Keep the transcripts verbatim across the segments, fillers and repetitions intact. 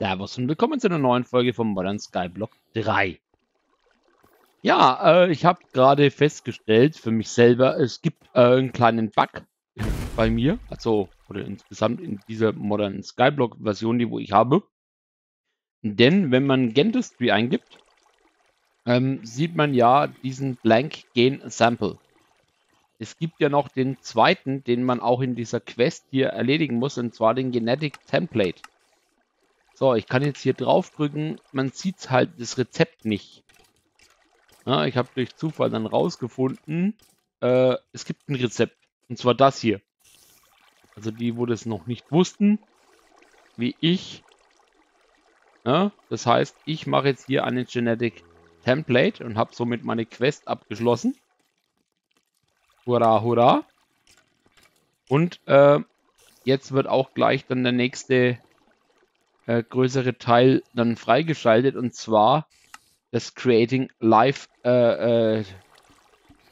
Servus und willkommen zu einer neuen Folge von Modern Skyblock drei. Ja, äh, ich habe gerade festgestellt für mich selber, es gibt äh, einen kleinen Bug bei mir, also oder insgesamt in dieser Modern Skyblock Version, die wo ich habe. Denn wenn man Gendistry eingibt, ähm, sieht man ja diesen Blank Gain Sample. Es gibt ja noch den zweiten, den man auch in dieser Quest hier erledigen muss, und zwar den Genetic Template. So, ich kann jetzt hier draufdrücken, man sieht halt das Rezept nicht. Ja, ich habe durch Zufall dann rausgefunden, äh, es gibt ein Rezept, und zwar das hier. Also die, wo das noch nicht wussten, wie ich. Ja, das heißt, ich mache jetzt hier einen Genetic Template und habe somit meine Quest abgeschlossen. Hurra, hurra. Und äh, jetzt wird auch gleich dann der nächste äh, größere Teil dann freigeschaltet. Und zwar das Creating Life äh, äh,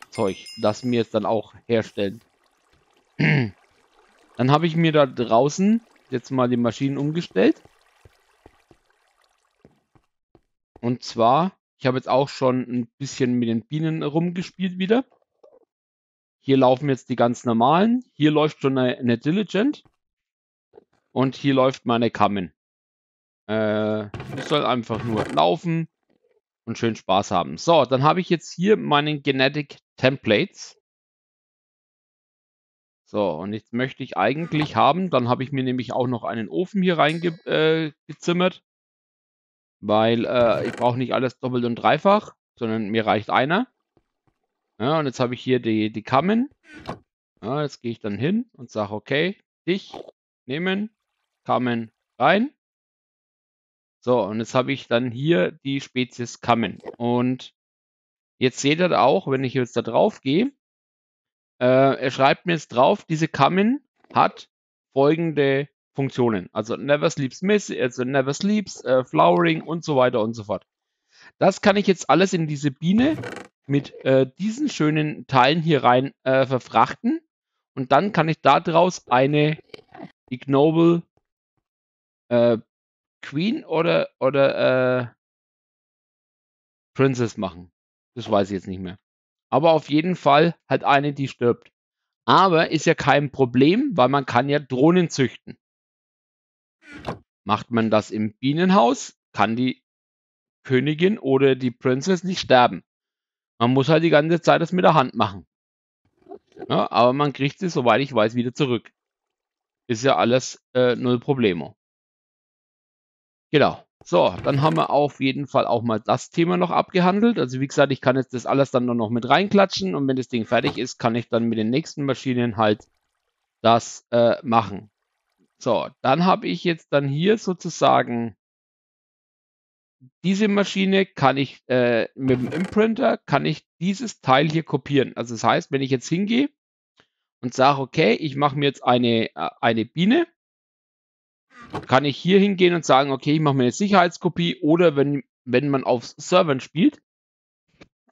Zeug, das wir jetzt dann auch herstellen. Dann habe ich mir da draußen jetzt mal die Maschinen umgestellt. Und zwar, ich habe jetzt auch schon ein bisschen mit den Bienen rumgespielt wieder. Hier laufen jetzt die ganz normalen. Hier läuft schon eine, eine Diligent. Und hier läuft meine Kammen. Äh, ich soll einfach nur laufen und schön Spaß haben. So, dann habe ich jetzt hier meinen Genetic Templates. So, und jetzt möchte ich eigentlich haben, dann habe ich mir nämlich auch noch einen Ofen hier reingezimmert. Äh, weil äh, ich brauche nicht alles doppelt und dreifach, sondern mir reicht einer. Ja, und jetzt habe ich hier die, die Kammen. Ja, jetzt gehe ich dann hin und sage, okay, dich nehmen, Kammen rein. So, und jetzt habe ich dann hier die Spezies Kammen. Und jetzt seht ihr auch, wenn ich jetzt da drauf gehe, äh, er schreibt mir jetzt drauf, diese Kammen hat folgende Funktionen. Also Never Sleeps Miss, also Never Sleeps, äh, Flowering und so weiter und so fort. Das kann ich jetzt alles in diese Biene mit äh, diesen schönen Teilen hier rein äh, verfrachten. Und dann kann ich daraus eine Ignoble äh, Queen oder, oder äh, Princess machen. Das weiß ich jetzt nicht mehr. Aber auf jeden Fall halt eine, die stirbt. Aber ist ja kein Problem, weil man kann ja Drohnen züchten. Macht man das im Bienenhaus, kann die Königin oder die Princess nicht sterben. Man muss halt die ganze Zeit das mit der Hand machen. Ja, aber man kriegt sie, soweit ich weiß, wieder zurück. Ist ja alles äh, null Problemo. Genau. So, dann haben wir auf jeden Fall auch mal das Thema noch abgehandelt. Also wie gesagt, ich kann jetzt das alles dann noch mit reinklatschen. Und wenn das Ding fertig ist, kann ich dann mit den nächsten Maschinen halt das äh, machen. So, dann habe ich jetzt dann hier sozusagen... Diese Maschine kann ich äh, mit dem Imprinter, kann ich dieses Teil hier kopieren. Also das heißt, wenn ich jetzt hingehe und sage, okay, ich mache mir jetzt eine, eine Biene, kann ich hier hingehen und sagen, okay, ich mache mir eine Sicherheitskopie. Oder wenn, wenn man auf Servern spielt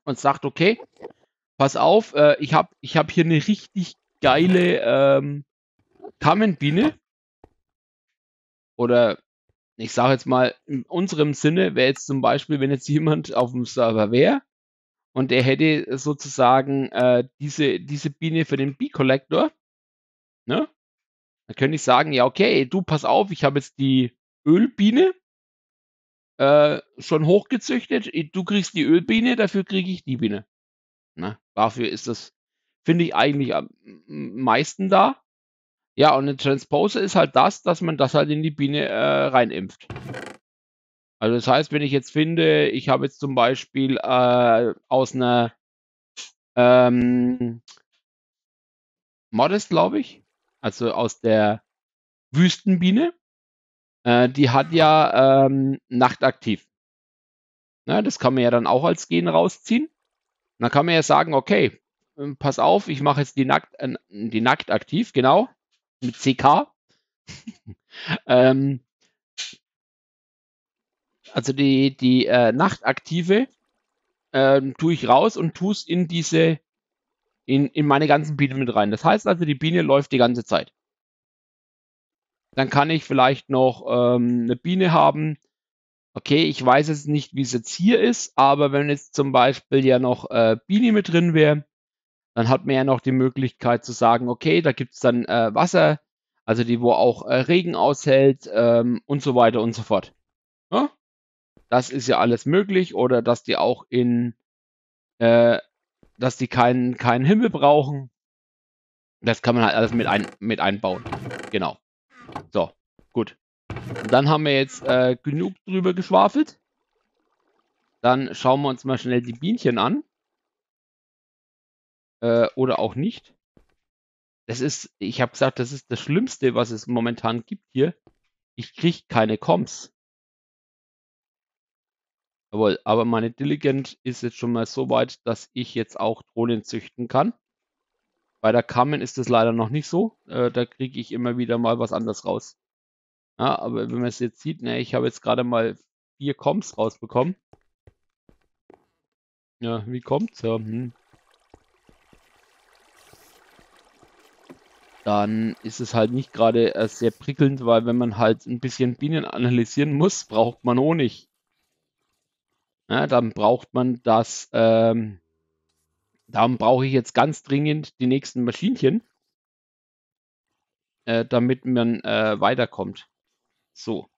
und sagt, okay, pass auf, äh, ich habe ich hab hier eine richtig geile ähm, Kammenbiene oder... Ich sage jetzt mal, in unserem Sinne wäre jetzt zum Beispiel, wenn jetzt jemand auf dem Server wäre und der hätte sozusagen äh, diese, diese Biene für den Bee-Collector, ne? Dann könnte ich sagen, ja okay, du pass auf, ich habe jetzt die Ölbiene äh, schon hochgezüchtet, du kriegst die Ölbiene, dafür kriege ich die Biene. Na, dafür ist das, finde ich, eigentlich am meisten da. Ja, und ein Transposer ist halt das, dass man das halt in die Biene äh, reinimpft. Also das heißt, wenn ich jetzt finde, ich habe jetzt zum Beispiel äh, aus einer ähm, Modest, glaube ich, also aus der Wüstenbiene, äh, die hat ja ähm, nachtaktiv. Na, das kann man ja dann auch als Gen rausziehen. Und dann kann man ja sagen, okay, pass auf, ich mache jetzt die Nackt, äh, die Nackt aktiv, genau. Mit C K. ähm, also die, die äh, Nachtaktive ähm, tue ich raus und tue es in diese, in, in meine ganzen Bienen mit rein. Das heißt also, die Biene läuft die ganze Zeit. Dann kann ich vielleicht noch ähm, eine Biene haben. Okay, ich weiß jetzt nicht, wie es jetzt hier ist, aber wenn jetzt zum Beispiel ja noch äh, Biene mit drin wäre, dann hat man ja noch die Möglichkeit zu sagen, okay, da gibt es dann äh, Wasser, also die, wo auch äh, Regen aushält ähm, und so weiter und so fort. Ja? Das ist ja alles möglich, oder dass die auch in, äh, dass die keinen keinen Himmel brauchen. Das kann man halt alles mit, ein, mit einbauen. Genau. So, gut. Und dann haben wir jetzt äh, genug drüber geschwafelt. Dann schauen wir uns mal schnell die Bienchen an. Äh, oder auch nicht. Das ist, ich habe gesagt, das ist das Schlimmste, was es momentan gibt hier. Ich kriege keine Comms. Jawohl, aber meine Diligent ist jetzt schon mal so weit, dass ich jetzt auch Drohnen züchten kann. Bei der Carmen ist das leider noch nicht so. Äh, da kriege ich immer wieder mal was anderes raus. Ja, aber wenn man es jetzt sieht, ne, ich habe jetzt gerade mal vier Comms rausbekommen. Ja, wie kommt's? Ja, hm. Dann ist es halt nicht gerade äh, sehr prickelnd, weil wenn man halt ein bisschen Bienen analysieren muss, braucht man Honig. Ja, dann braucht man das... Ähm, Darum brauche ich jetzt ganz dringend die nächsten Maschinchen, äh, damit man äh, weiterkommt. So,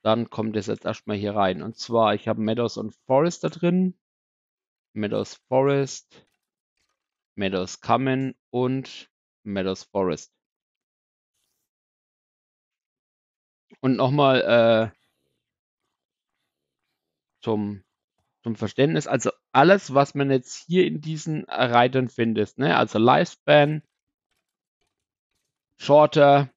dann kommt es jetzt erstmal hier rein. Und zwar, ich habe Meadows und Forest da drin. Meadows Forest, Meadows Common und Meadows Forest. Und nochmal äh, zum... Zum Verständnis, also alles, was man jetzt hier in diesen Reitern findet, ne? Also Lifespan, Shorter,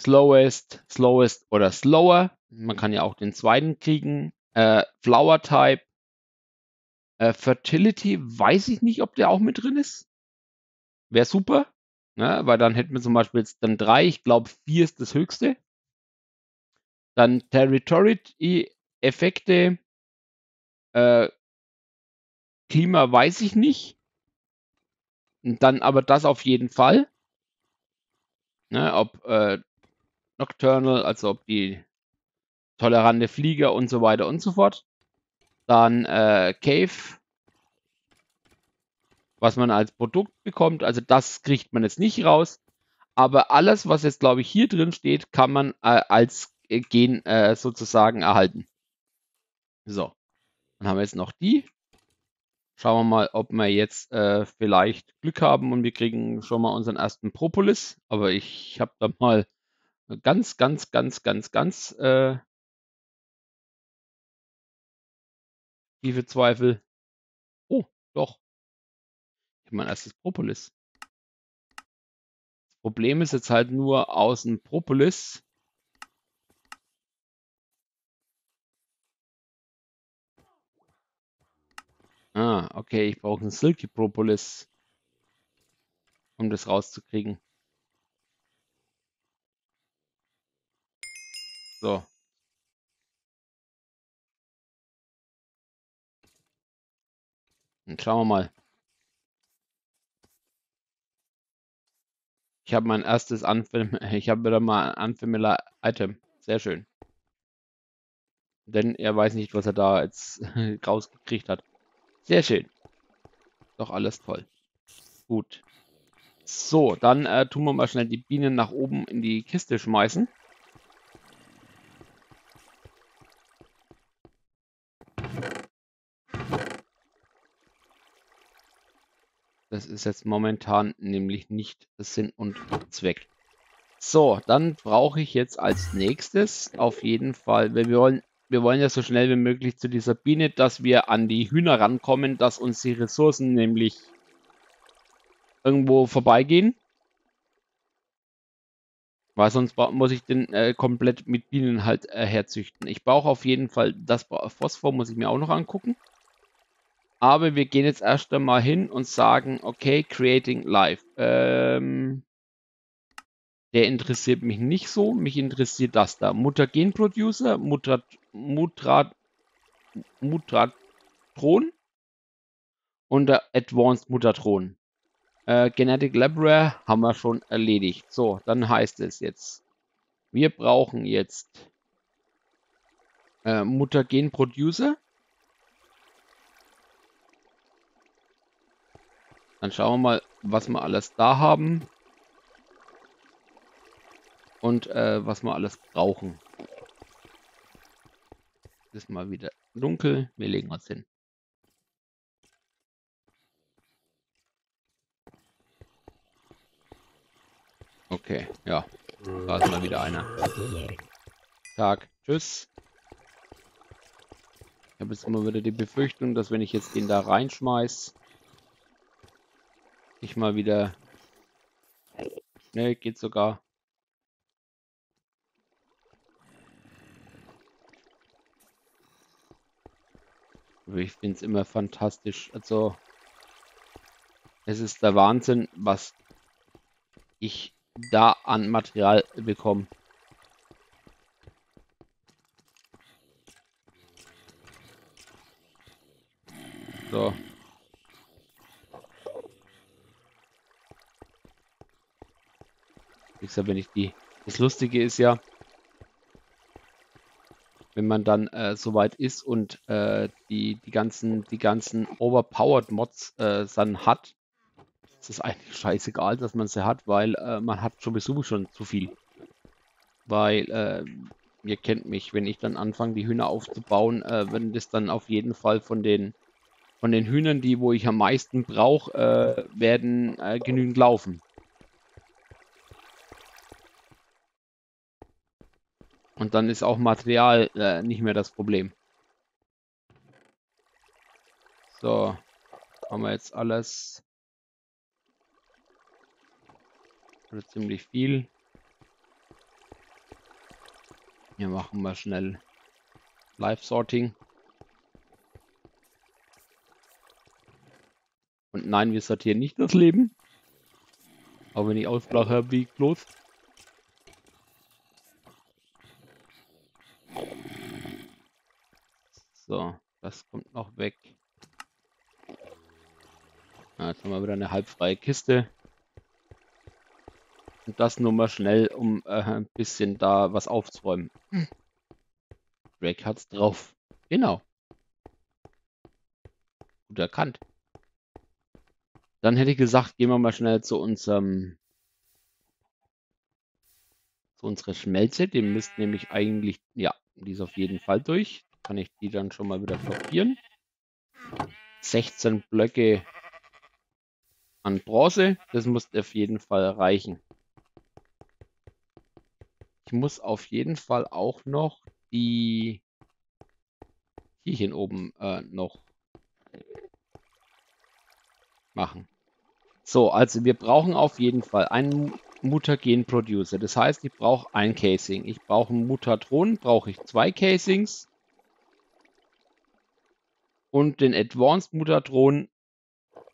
Slowest, Slowest oder Slower, man kann ja auch den zweiten kriegen, äh, Flower Type, äh, Fertility, weiß ich nicht, ob der auch mit drin ist, wäre super, ne? Weil dann hätten wir zum Beispiel jetzt dann drei, ich glaube vier ist das höchste, dann Territory Effekte, Äh, Klima weiß ich nicht. Und dann aber das auf jeden Fall. Ne, ob äh, Nocturnal, also ob die tolerante Flieger und so weiter und so fort. Dann äh, Cave, was man als Produkt bekommt. Also das kriegt man jetzt nicht raus. Aber alles, was jetzt glaube ich hier drin steht, kann man äh, als äh, Gen äh, sozusagen erhalten. So. Dann haben wir jetzt noch die. Schauen wir mal, ob wir jetzt äh, vielleicht Glück haben und wir kriegen schon mal unseren ersten Propolis. Aber ich habe da mal ganz, ganz, ganz, ganz, ganz äh, tiefe Zweifel. Oh, doch. Ich habe mein erstes Propolis. Das Problem ist jetzt halt nur aus dem Propolis. Ah, okay, ich brauche einen Silky Propolis, um das rauszukriegen. So. Dann schauen wir mal. Ich habe mein erstes Anfilm, ich habe wieder mal ein Anfilmler Item. Sehr schön. Denn er weiß nicht, was er da jetzt rausgekriegt hat. Sehr schön. Doch alles toll. Gut. So, dann äh, tun wir mal schnell die Bienen nach oben in die Kiste schmeißen. Das ist jetzt momentan nämlich nicht Sinn und Zweck. So, dann brauche ich jetzt als nächstes auf jeden Fall, wenn wir wollen, Wir wollen ja so schnell wie möglich zu dieser Biene, dass wir an die Hühner rankommen, dass uns die Ressourcen nämlich irgendwo vorbeigehen. Weil sonst muss ich den äh, komplett mit Bienen halt äh, herzüchten. Ich brauche auf jeden Fall das Phosphor, muss ich mir auch noch angucken. Aber wir gehen jetzt erst einmal hin und sagen, okay, Creating Life. Ähm, der interessiert mich nicht so, mich interessiert das da. Mutagen Producer, Mutat... Mutra, Mutatron und der Advanced Mutatron. Äh, Genetic Labware haben wir schon erledigt. So, dann heißt es jetzt Wir brauchen jetzt äh, Mutagen Producer. Dann schauen wir mal, was wir alles da haben. Und äh, was wir alles brauchen. Es ist mal wieder dunkel. Wir legen uns hin. Okay, ja. Da ist mal wieder einer. Tag. Tschüss. Ich habe jetzt immer wieder die Befürchtung, dass wenn ich jetzt den da reinschmeiß, ich mal wieder... Ne, geht sogar. Ich finde es immer fantastisch. Also, es ist der Wahnsinn, was ich da an Material bekomme. So. Wie gesagt, wenn ich die... Das Lustige ist ja, wenn man dann äh, soweit ist und äh, die, die ganzen, die ganzen overpowered Mods äh, dann hat, ist es eigentlich scheißegal, dass man sie hat, weil äh, man hat sowieso schon zu viel. Weil, äh, ihr kennt mich, wenn ich dann anfange, die Hühner aufzubauen, äh, wenn das dann auf jeden Fall von den von den Hühnern, die wo ich am meisten brauche, äh, werden äh, genügend laufen. Und dann ist auch Material äh, nicht mehr das Problem. So, haben wir jetzt alles. Oder ziemlich viel. Hier machen wir schnell Live Sorting. Und nein, wir sortieren nicht das Leben. Auch wenn ich ausblache wie bloß. So, das kommt noch weg. Ja, jetzt haben wir wieder eine halbfreie Kiste. Und das nur mal schnell, um äh, ein bisschen da was aufzuräumen. Drake hat's drauf. Genau. Gut erkannt. Dann hätte ich gesagt, gehen wir mal schnell zu unserem... zu unserer Schmelze. Den müsst nämlich eigentlich... Ja, die ist auf jeden Fall durch. Kann ich die dann schon mal wieder blockieren. sechzehn Blöcke an Bronze. Das muss auf jeden Fall reichen. Ich muss auf jeden Fall auch noch die Tierchen oben äh, noch machen. So, also wir brauchen auf jeden Fall einen Mutagen Producer. Das heißt, ich brauche ein Casing. Ich brauche einen Mutatron, brauche ich zwei Casings. Und den Advanced Mutatron.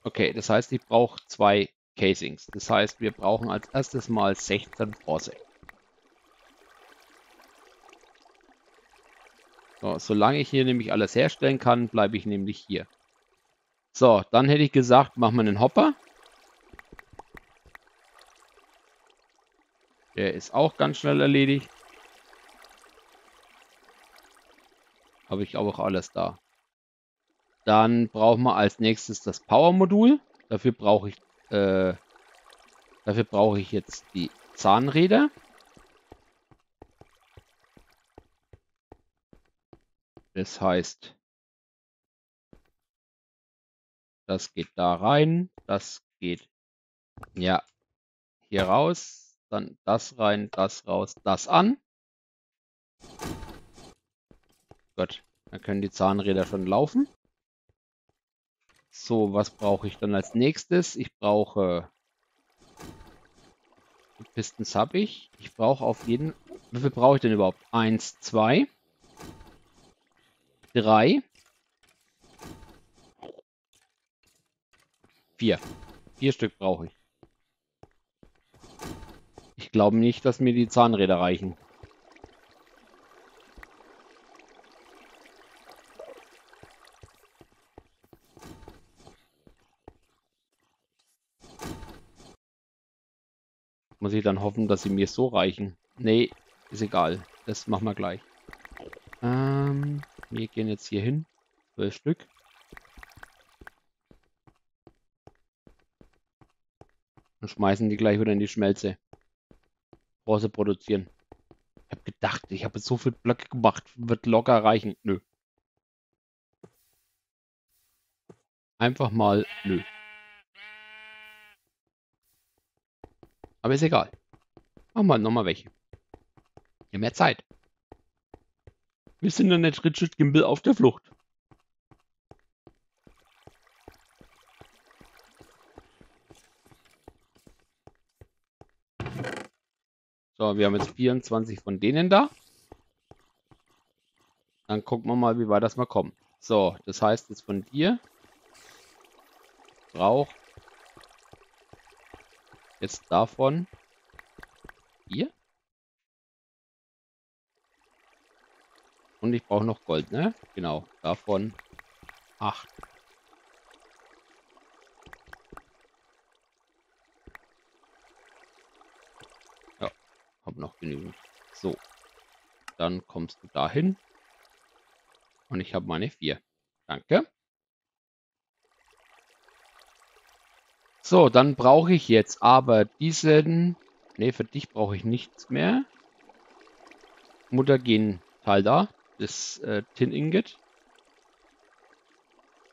Okay, das heißt, ich brauche zwei Casings. Das heißt, wir brauchen als erstes mal sechzehn Bronze. So, solange ich hier nämlich alles herstellen kann, bleibe ich nämlich hier. So, dann hätte ich gesagt, machen wir einen Hopper. Der ist auch ganz schnell erledigt. Habe ich auch alles da. Dann brauchen wir als nächstes das Power-Modul. Dafür brauche ich, äh, dafür brauche ich jetzt die Zahnräder. Das heißt, das geht da rein, das geht, ja, hier raus, dann das rein, das raus, das an. Gut, dann können die Zahnräder schon laufen. So, was brauche ich dann als nächstes? Ich brauche... Die Pistons habe ich. Ich brauche auf jeden... Wie viel brauche ich denn überhaupt? Eins, zwei. Drei. Vier. Vier Stück brauche ich. Ich glaube nicht, dass mir die Zahnräder reichen. Muss ich dann hoffen, dass sie mir so reichen. Nee, Ist egal. Das machen wir gleich. Ähm, wir gehen jetzt hier hin. Zwölf Stück. Und schmeißen die gleich wieder in die Schmelze. Bronze produzieren. Ich habe gedacht, ich habe so viel Blöcke gemacht. Wird locker reichen. Nö. Einfach mal nö. Aber ist egal. Machen wir nochmal welche. Ja, mehr Zeit. Wir sind dann der Richard Gimbel auf der Flucht. So, wir haben jetzt vierundzwanzig von denen da. Dann gucken wir mal, wie weit das mal kommt. So, das heißt jetzt von dir. Brauch. Jetzt davon. Hier. Und ich brauche noch Gold, ne? Genau, davon acht. Ja, hab noch genügend. So, dann kommst du dahin. Und ich habe meine vier. Danke. So, dann brauche ich jetzt aber diesen... Ne, für dich brauche ich nichts mehr. Mutagen-Teil da. Das äh, Tin-Ingot.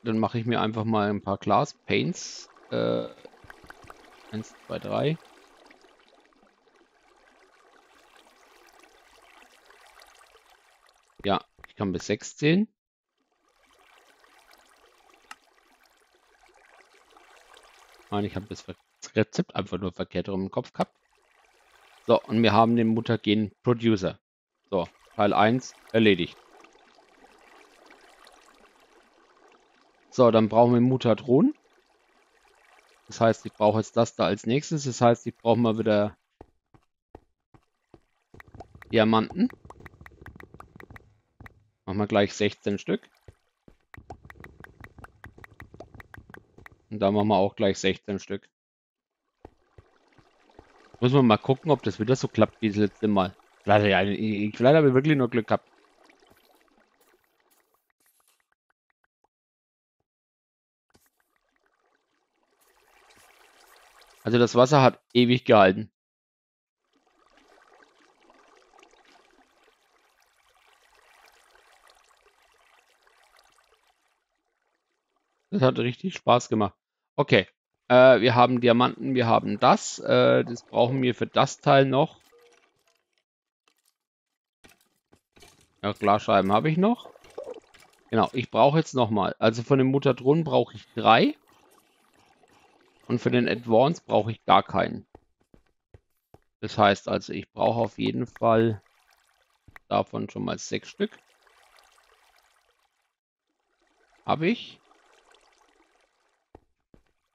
Dann mache ich mir einfach mal ein paar Glas-Paints. Äh, eins, zwei, drei. Ja, ich kann bis sechs zählen. Nein, ich habe das Rezept einfach nur verkehrt rum im Kopf gehabt. So, und wir haben den Mutagen Producer. So, Teil eins erledigt. So, dann brauchen wir Mutatron. Das heißt, ich brauche jetzt das da als nächstes. Das heißt, ich brauche mal wieder Diamanten. Machen wir gleich sechzehn Stück. Und da machen wir auch gleich sechzehn Stück. Müssen wir mal gucken, ob das wieder so klappt wie das letzte Mal. Leider, ja, ich, leider habe ich wirklich nur Glück gehabt. Also das Wasser hat ewig gehalten. Das hat richtig Spaß gemacht. Okay, äh, wir haben Diamanten, wir haben das. Äh, das brauchen wir für das Teil noch. Ja, Glasscheiben habe ich noch. Genau, ich brauche jetzt nochmal. Also von den Mutatron brauche ich drei. Und für den Advanced brauche ich gar keinen. Das heißt also, ich brauche auf jeden Fall davon schon mal sechs Stück. Habe ich.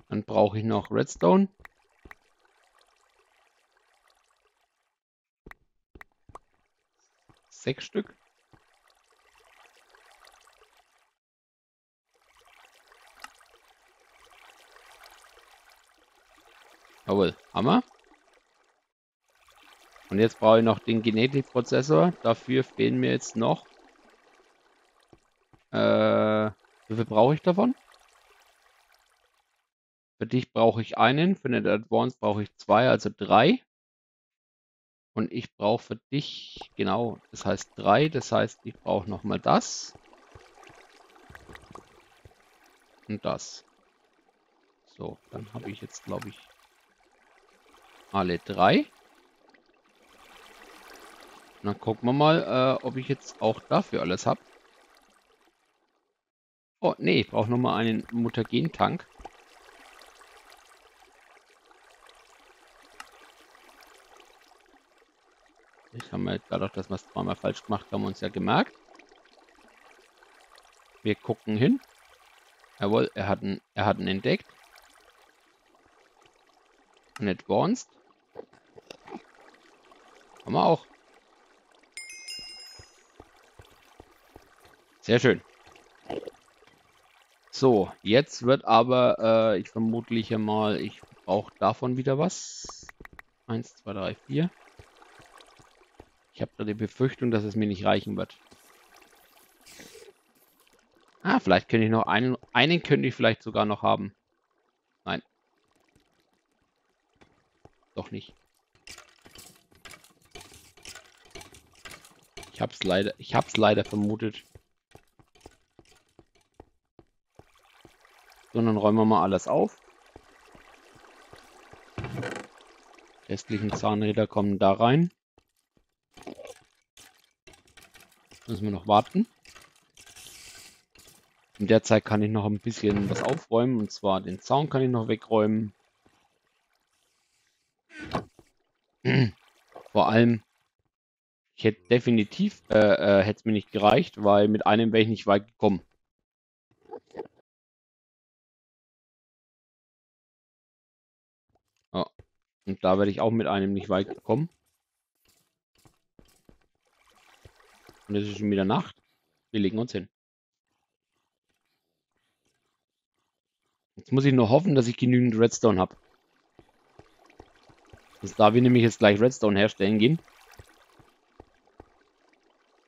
Dann brauche ich noch Redstone. Sechs Stück. Jawohl, Hammer. Und jetzt brauche ich noch den Genetikprozessor. Dafür fehlen mir jetzt noch. Äh, wie viel brauche ich davon? Für dich brauche ich einen, für den Advanced brauche ich zwei, also drei. Und ich brauche für dich, genau, das heißt drei, das heißt, ich brauche nochmal das. Und das. So, dann habe ich jetzt, glaube ich, alle drei. Und dann gucken wir mal, äh, ob ich jetzt auch dafür alles habe. Oh, nee, ich brauche nochmal einen Mutagen-Tank. Ich habe mir dadurch, dass wir es zweimal falsch gemacht haben, uns ja gemerkt. Wir gucken hin. Jawohl, er hat ihn, er hat ihn entdeckt. Und Advanced. Haben wir auch. Sehr schön. So, jetzt wird aber, äh, ich vermutliche mal, ich brauche davon wieder was. eins, zwei, drei, vier. Ich habe nur die Befürchtung, dass es mir nicht reichen wird. Ah, vielleicht könnte ich noch einen. Einen könnte ich vielleicht sogar noch haben. Nein. Doch nicht. Ich hab's leider. Ich hab's leider vermutet. So, dann räumen wir mal alles auf. Die restlichen Zahnräder kommen da rein. Müssen wir noch warten. In der Zeit kann ich noch ein bisschen was aufräumen. Und zwar den Zaun kann ich noch wegräumen. Vor allem, ich hätte definitiv, äh, äh, hätte es mir nicht gereicht, weil mit einem wäre ich nicht weit gekommen. Ja. Und da werde ich auch mit einem nicht weit gekommen. Und es ist schon wieder Nacht. Wir legen uns hin. Jetzt muss ich nur hoffen, dass ich genügend Redstone habe. Da wir nämlich jetzt gleich Redstone herstellen gehen.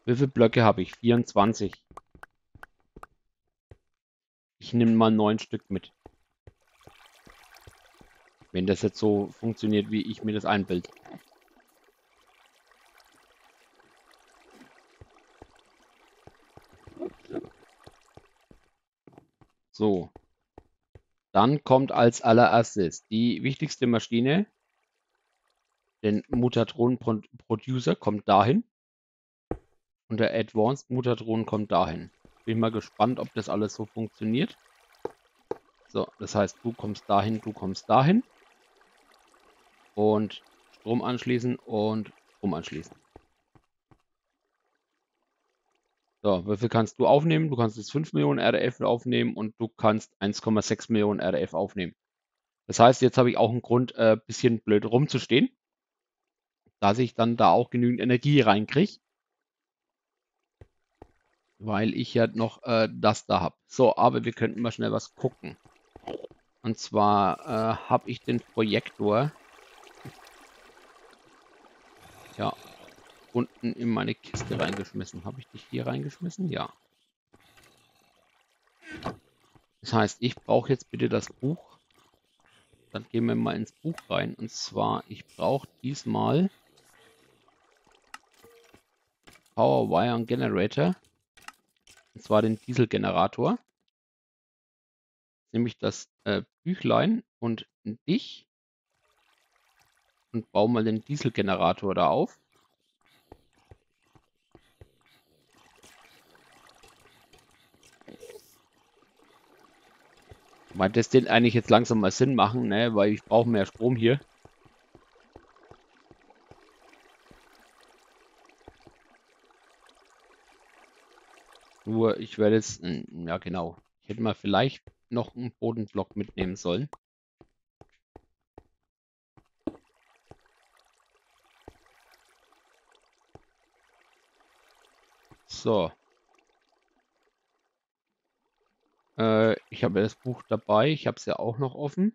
Wie viele Blöcke habe ich? vierundzwanzig. Ich nehme mal neun Stück mit. Wenn das jetzt so funktioniert, wie ich mir das einbilde. So. Dann kommt als allererstes die wichtigste Maschine. Denn Mutatron Producer kommt dahin. Und der Advanced Mutatron kommt dahin. Bin mal gespannt, ob das alles so funktioniert. So, das heißt, du kommst dahin, du kommst dahin. Und Strom anschließen und Strom anschließen. So, wie viel kannst du aufnehmen? Du kannst jetzt fünf Millionen R D F aufnehmen und du kannst eins Komma sechs Millionen R D F aufnehmen. Das heißt, jetzt habe ich auch einen Grund, ein äh, bisschen blöd rumzustehen. Dass ich dann da auch genügend Energie reinkriege. Weil ich ja noch äh, das da habe. So, aber wir könnten mal schnell was gucken. Und zwar äh, habe ich den Projektor ja unten in meine Kiste reingeschmissen. Habe ich dich hier reingeschmissen? Ja. Das heißt, ich brauche jetzt bitte das Buch. Dann gehen wir mal ins Buch rein. Und zwar, ich brauche diesmal Power Wire und Generator. Und zwar den Dieselgenerator. Nämlich das äh, Büchlein und dich. Und baue mal den Dieselgenerator da auf. Weil das den eigentlich jetzt langsam mal Sinn machen, ne? Weil ich brauche mehr Strom hier. Nur, ich werde jetzt, ja genau, ich hätte mal vielleicht noch einen Bodenblock mitnehmen sollen. So. Äh, ich habe ja das Buch dabei, ich habe es ja auch noch offen.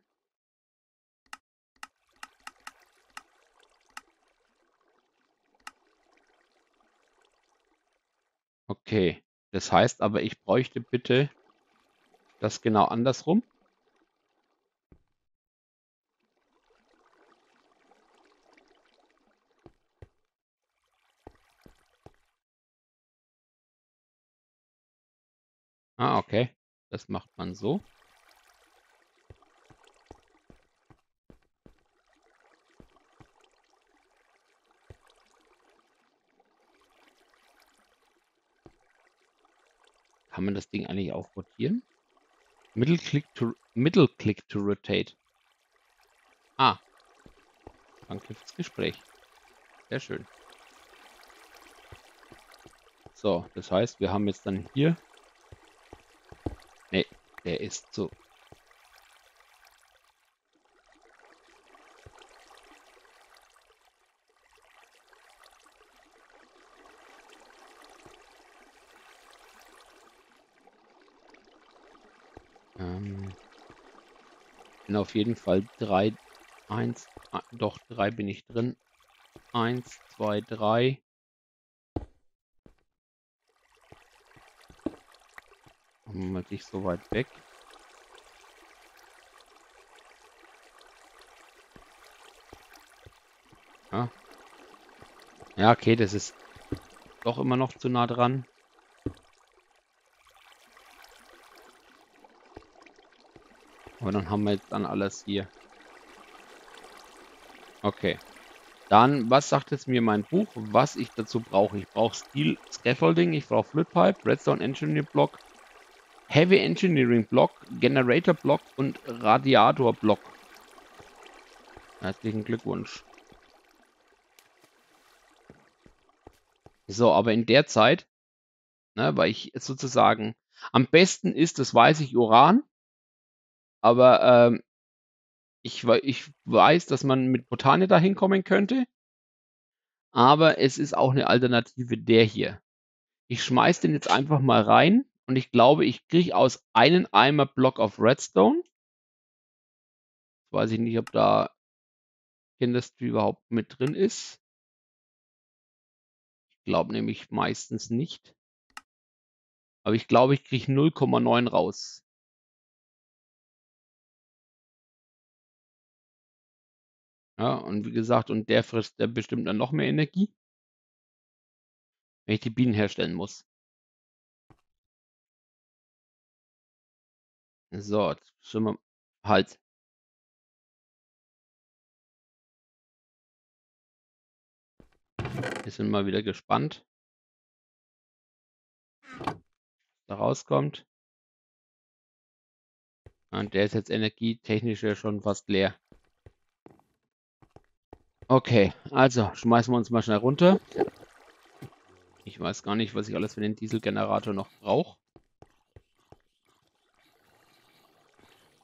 Okay. Das heißt aber, ich bräuchte bitte das genau andersrum. Ah, okay. Das macht man so. Kann man das Ding eigentlich auch rotieren? Middle click to, middle click to rotate. Ah. Danke fürs Gespräch. Sehr schön. So, das heißt, wir haben jetzt dann hier... Ne, der ist so. Auf jeden Fall drei, eins, doch drei bin ich drin. eins, zwei, drei, Kommen wir nicht so weit weg. Ja. Ja, okay, das ist doch immer noch zu nah dran. Aber dann haben wir jetzt dann alles hier. Okay. Dann, was sagt jetzt mir mein Buch, was ich dazu brauche? Ich brauche Steel Scaffolding, ich brauche Flutpipe, Redstone Engineering Block, Heavy Engineering Block, Generator Block und Radiator Block. Herzlichen Glückwunsch. So, aber in der Zeit, ne, weil ich sozusagen, am besten ist, das weiß ich, Uran, aber ähm, ich, ich weiß, dass man mit Botane da hinkommen könnte, aber es ist auch eine Alternative der hier. Ich schmeiß den jetzt einfach mal rein und ich glaube, ich kriege aus einem Eimer Block auf Redstone. Jetzt weiß ich nicht, ob da Gendistry überhaupt mit drin ist. Glaube nämlich meistens nicht. Aber ich glaube, ich kriege null Komma neun raus. Ja, und wie gesagt, und der frisst der bestimmt dann noch mehr Energie, wenn ich die Bienen herstellen muss. So, jetzt sind wir halt. Wir sind mal wieder gespannt, was da rauskommt. Und der ist jetzt energietechnisch ja schon fast leer. Okay, also schmeißen wir uns mal schnell runter. Ich weiß gar nicht, was ich alles für den Dieselgenerator noch brauche.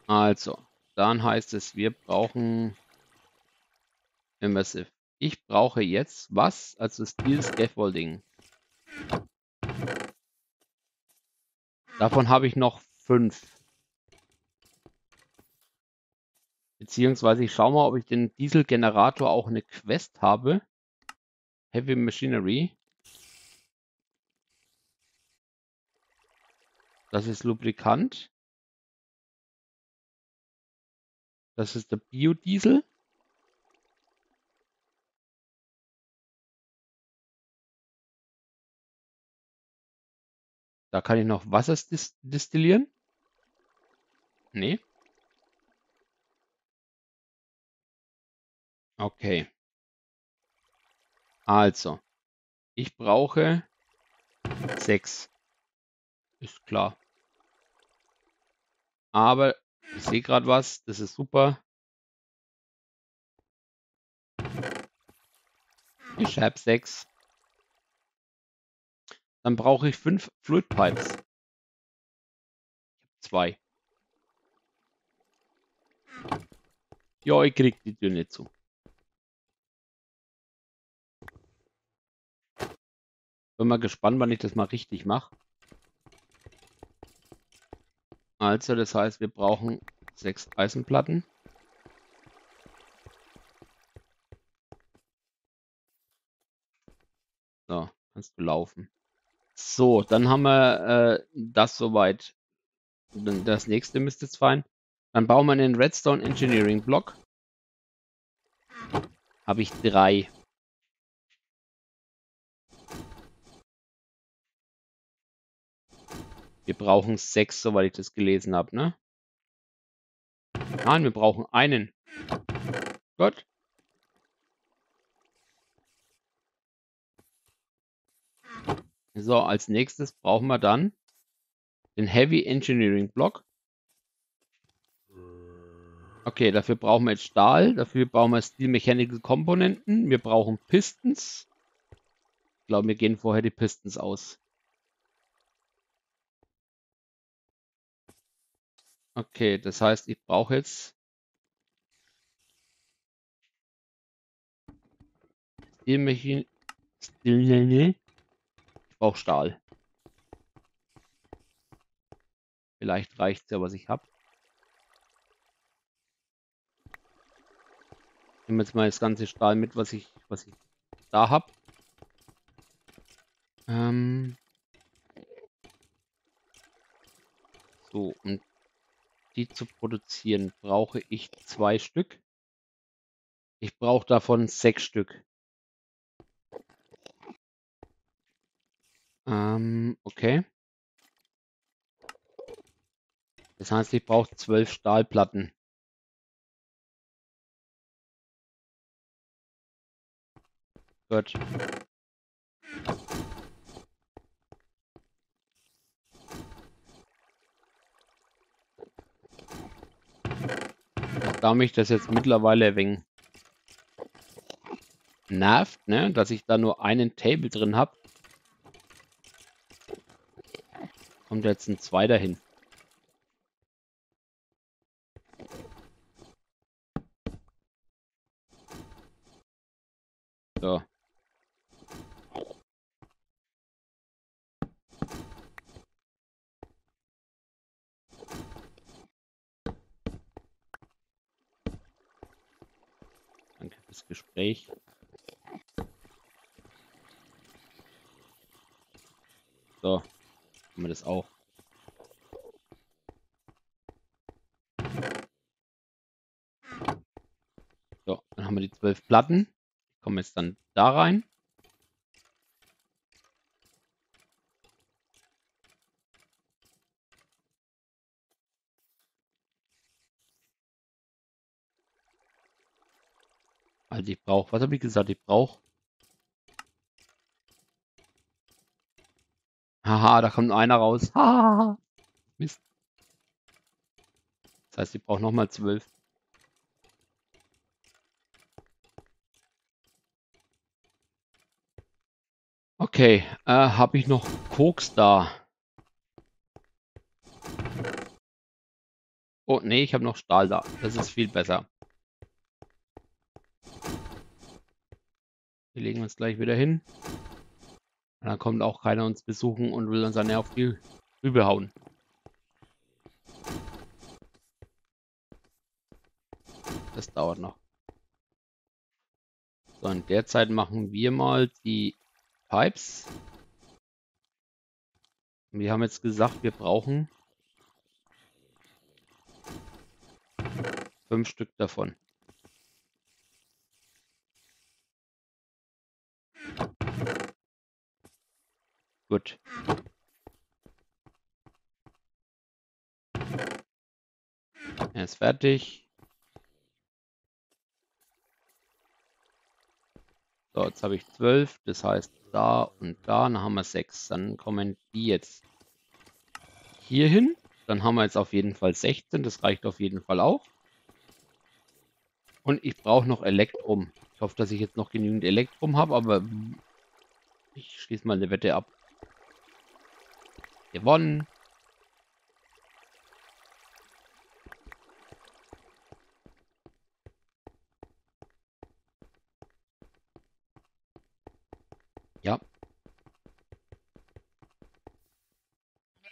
Also, dann heißt es, wir brauchen Immersive. Ich brauche jetzt was? Also Steel Scaffolding. Davon habe ich noch fünf. Beziehungsweise ich schaue mal, ob ich den Dieselgenerator auch eine Quest habe. Heavy Machinery. Das ist Lubrikant. Das ist der Biodiesel. Da kann ich noch Wasser dis destillieren. Nee. Okay. Also. Ich brauche sechs. Ist klar. Aber ich sehe gerade was. Das ist super. Ich habe sechs. Dann brauche ich fünf Fluid Pipes. Zwei. Ja, ich krieg die Tür nicht zu. Bin mal gespannt, wann ich das mal richtig mache. Also, das heißt, wir brauchen sechs Eisenplatten. So, kannst du laufen. So, dann haben wir äh, das soweit. Das nächste müsste jetzt fallen. Dann bauen wir den Redstone Engineering Block. Habe ich drei. Wir brauchen sechs, soweit ich das gelesen habe, ne? Nein, wir brauchen einen. Gut. So, als nächstes brauchen wir dann den Heavy Engineering Block. Okay, dafür brauchen wir jetzt Stahl, dafür brauchen wir Steel Mechanical Komponenten, wir brauchen Pistons. Ich glaube, wir gehen vorher die Pistons aus. Okay, das heißt, ich brauche jetzt Steel Mechanical Komponenten. Brauche Stahl. Vielleicht reicht es ja, was ich habe. Ich nehme jetzt mal das ganze Stahl mit, was ich, was ich da habe. Ähm So, und die zu produzieren, brauche ich zwei Stück. Ich brauche davon sechs Stück. Ähm, okay. Das heißt, ich brauche zwölf Stahlplatten. Gut. Da mich das jetzt mittlerweile ein wenig nervt, ne? Dass ich da nur einen Table drin habe. Kommt jetzt ein zweiter hin. So. Danke fürs Gespräch. So. Haben wir das auch. So, dann haben wir die zwölf Platten. Kommen jetzt dann da rein. Also ich brauche, was habe ich gesagt, ich brauche. Haha, da kommt einer raus. Haha. Mist. Das heißt, ich brauche nochmal zwölf. Okay, äh, habe ich noch Koks da? Oh, nee, ich habe noch Stahl da. Das ist viel besser. Wir legen uns gleich wieder hin. Und dann kommt auch keiner uns besuchen und will uns dann auf die Rübe hauen. Das dauert noch. So, in der Zeit machen wir mal die Pipes. Wir haben jetzt gesagt, wir brauchen fünf Stück davon. Gut. Er ist fertig. So, jetzt habe ich zwölf, das heißt da und da, dann haben wir sechs. Dann kommen die jetzt hier hin. Dann haben wir jetzt auf jeden Fall sechzehn, das reicht auf jeden Fall auch. Und ich brauche noch Elektrum. Ich hoffe, dass ich jetzt noch genügend Elektrum habe, aber ich schließe mal eine Wette ab. Gewonnen. Ja.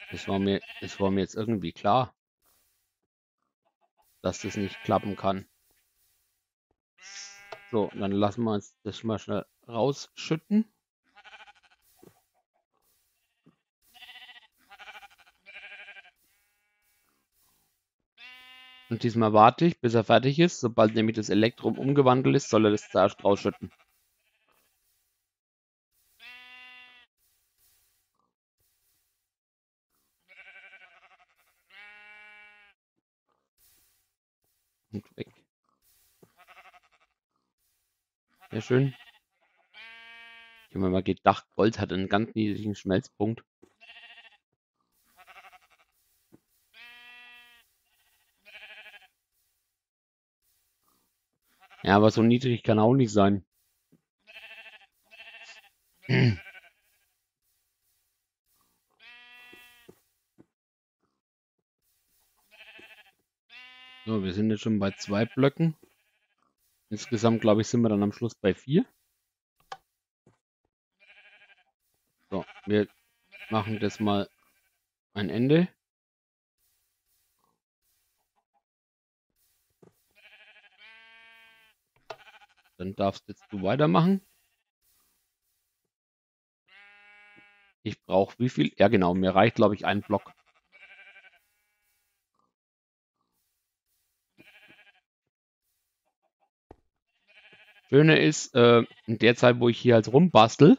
Das war mir, das war mir jetzt irgendwie klar, dass das nicht klappen kann. So, dann lassen wir uns das mal schnell rausschütten. Und diesmal warte ich, bis er fertig ist. Sobald nämlich das Elektrum umgewandelt ist, soll er das zuerst rausschütten. Und weg. Sehr schön. Ich habe mir mal gedacht, Gold hat einen ganz niedrigen Schmelzpunkt. Ja, aber so niedrig kann auch nicht sein. So, wir sind jetzt schon bei zwei Blöcken. Insgesamt, glaube ich, sind wir dann am Schluss bei vier. So, wir machen das mal ein Ende. Dann darfst jetzt du weitermachen. Ich brauche wie viel? Ja genau, mir reicht, glaube ich, ein Block. Schöne ist, äh, in der Zeit, wo ich hier halt rumbastel,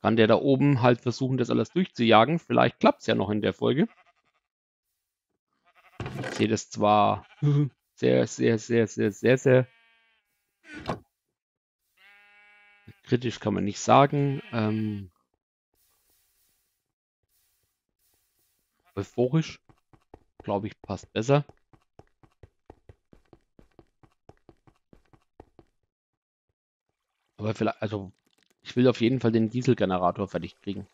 kann der da oben halt versuchen, das alles durchzujagen. Vielleicht klappt es ja noch in der Folge. Ich sehe das zwar sehr, sehr, sehr, sehr, sehr, sehr kritisch, kann man nicht sagen. Ähm, euphorisch, glaube ich, passt besser. Aber vielleicht, also ich will auf jeden Fall den Dieselgenerator fertig kriegen.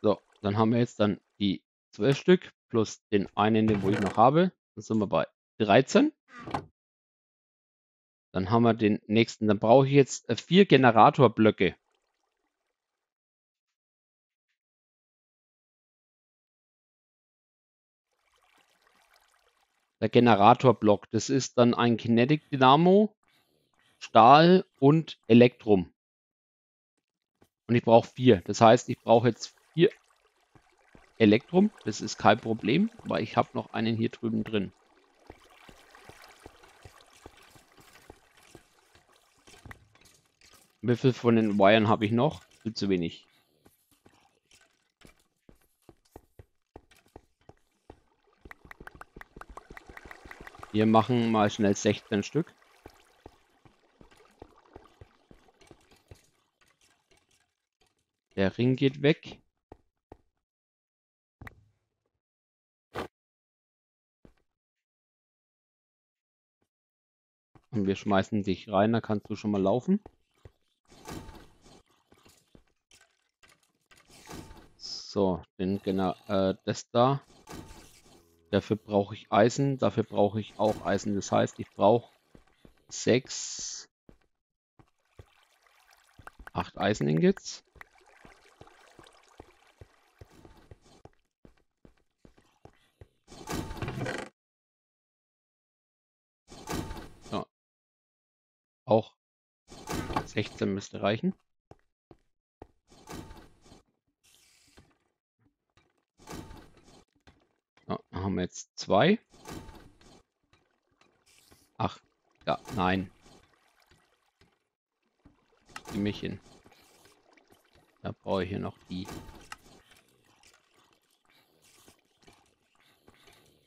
So, dann haben wir jetzt dann die zwölf Stück plus den einen, den wo ich noch habe. Dann sind wir bei dreizehn. Dann haben wir den nächsten. Dann brauche ich jetzt vier Generatorblöcke. Der Generatorblock, das ist dann ein Kinetic Dynamo, Stahl und Elektrum. Und ich brauche vier. Das heißt, ich brauche jetzt vier Elektrum. Das ist kein Problem, weil ich habe noch einen hier drüben drin. Wie viel von den Wiren habe ich noch? Viel zu wenig. Wir machen mal schnell sechzehn Stück. Der Ring geht weg. Und wir schmeißen dich rein, da kannst du schon mal laufen. So, den genau äh, das da. Dafür brauche ich Eisen, dafür brauche ich auch Eisen. Das heißt, ich brauche sechs, acht Eisen-Ingots. So. Auch sechzehn müsste reichen. Haben wir jetzt zwei. Ach, ja, nein. Die mich hin. Da brauche ich hier noch die.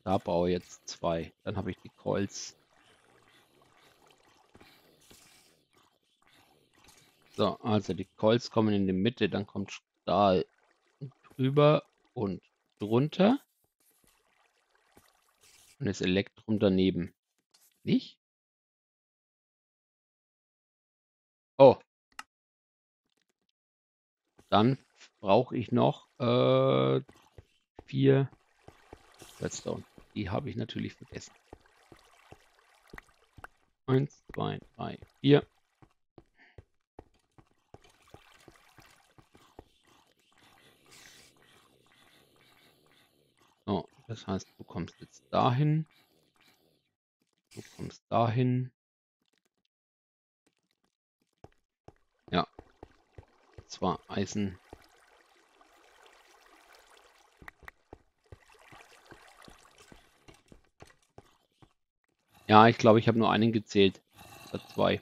Da brauche ich jetzt zwei. Dann habe ich die Coils. So, also die Coils kommen in die Mitte. Dann kommt Stahl drüber und drunter. Und das Elektrum daneben. Nicht? Oh. Dann brauche ich noch äh, vier Redstone. Die habe ich natürlich vergessen. Eins, zwei, drei, vier. Das heißt, du kommst jetzt dahin, du kommst dahin. Ja, zwar Eisen. Ja, ich glaube, ich habe nur einen gezählt. Oder zwei.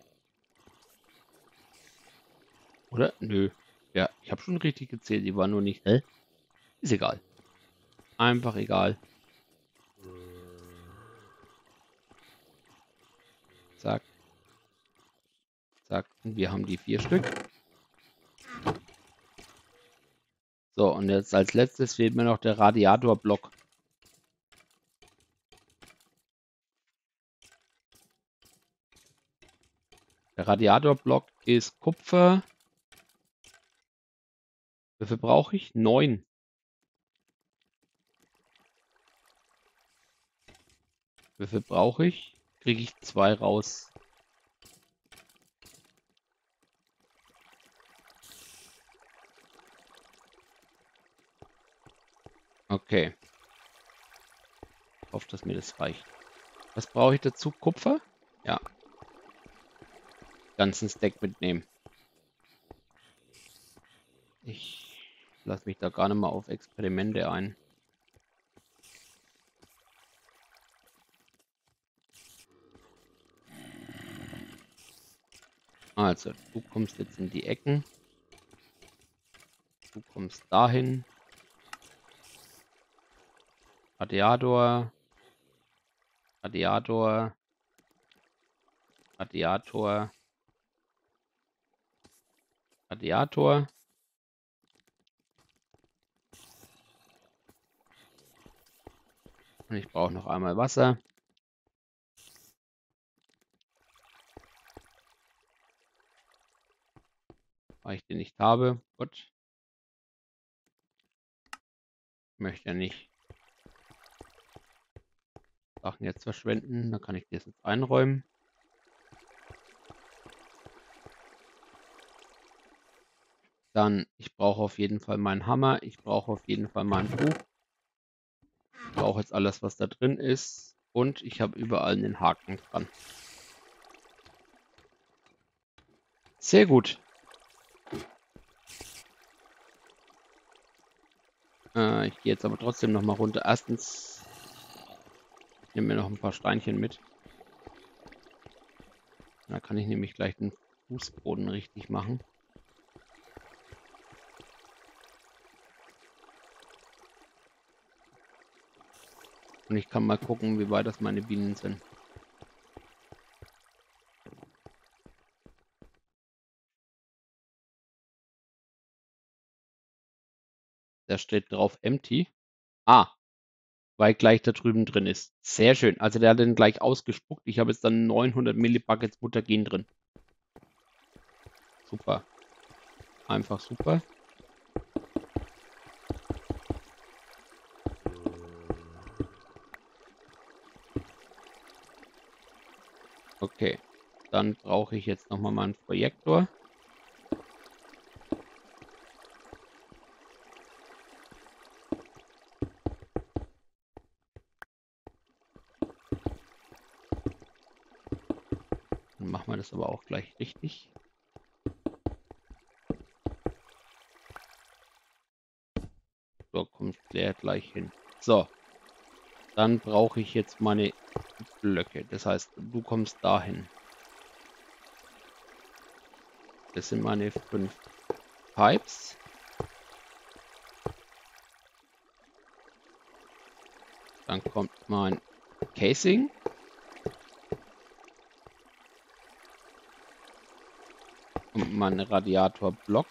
Oder? Nö. Ja, ich habe schon richtig gezählt. Die war nur nicht. Hä? Ist egal. Einfach egal. Zack. Zack. Und wir haben die vier Stück. So, und jetzt als letztes fehlt mir noch der Radiatorblock. Der Radiatorblock ist Kupfer. Wie viel brauche ich? Neun. Wie viel brauche ich? Kriege ich zwei raus. Okay. Ich hoffe, dass mir das reicht. Was brauche ich dazu? Kupfer? Ja. Den ganzen Stack mitnehmen. Ich lasse mich da gar nicht mal auf Experimente ein. Also, du kommst jetzt in die Ecken. Du kommst dahin. Radiator. Radiator. Radiator. Radiator. Und ich brauche noch einmal Wasser. Weil ich den nicht habe. Gut. Möchte ja nicht Sachen jetzt verschwenden. Dann kann ich das jetzt einräumen. Dann, ich brauche auf jeden Fall meinen Hammer. Ich brauche auf jeden Fall meinen Buch. Ich brauche jetzt alles, was da drin ist. Und ich habe überall den Haken dran. Sehr gut. Äh, ich gehe jetzt aber trotzdem nochmal runter. Erstens, ich nehme mir noch ein paar Steinchen mit. Da kann ich nämlich gleich den Fußboden richtig machen. Und ich kann mal gucken, wie weit das meine Bienen sind. Da steht drauf empty. Ah, weil gleich da drüben drin ist. Sehr schön. Also der hat den gleich ausgespuckt. Ich habe jetzt dann neunhundert Millibuckets Mutagen drin. Super. Einfach super. Okay, dann brauche ich jetzt nochmal meinen Projektor. Dann machen wir das aber auch gleich richtig. So, kommt der gleich hin. So, dann brauche ich jetzt meine Blöcke. Das heißt, du kommst dahin. Das sind meine fünf Pipes. Dann kommt mein Casing. Und mein Radiatorblock.